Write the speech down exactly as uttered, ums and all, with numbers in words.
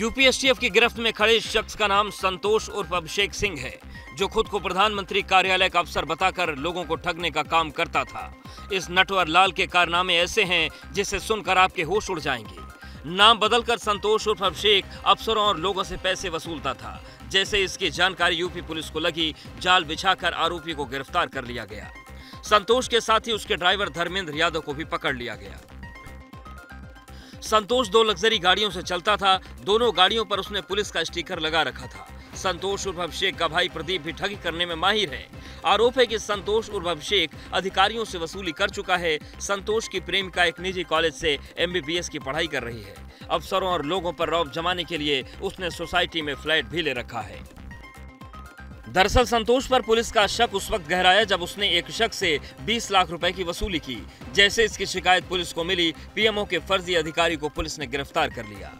UPSTF की गिरफ्त में खड़े शख्स का नाम संतोष उर्फ अभिषेक सिंह है, जो खुद को प्रधानमंत्री कार्यालय का अफसर बताकर लोगों को ठगने का काम करता था। इस नटवर लाल के कारनामे ऐसे हैं जिसे सुनकर आपके होश उड़ जाएंगे। नाम बदलकर संतोष उर्फ अभिषेक अफसरों और लोगों से पैसे वसूलता था। जैसे इसकी जानकारी यूपी पुलिस को लगी, जाल बिछाकर आरोपी को गिरफ्तार कर लिया गया। संतोष के साथ ही उसके ड्राइवर धर्मेंद्र यादव को भी पकड़ लिया गया। संतोष दो लग्जरी गाड़ियों से चलता था। दोनों गाड़ियों पर उसने पुलिस का स्टिकर लगा रखा था। संतोष उर्फ अभिषेक का भाई प्रदीप भी ठगी करने में माहिर है। आरोप है कि संतोष उर्फ अभिषेक अधिकारियों से वसूली कर चुका है। संतोष की प्रेमिका एक निजी कॉलेज से एमबीबीएस की पढ़ाई कर रही है। अफसरों और लोगों पर रौब जमाने के लिए उसने सोसाइटी में फ्लैट भी ले रखा है। दरअसल संतोष पर पुलिस का शक उस वक्त गहराया जब उसने एक शख्स से बीस लाख रुपए की वसूली की। जैसे इसकी शिकायत पुलिस को मिली, पीएमओ के फर्जी अधिकारी को पुलिस ने गिरफ्तार कर लिया।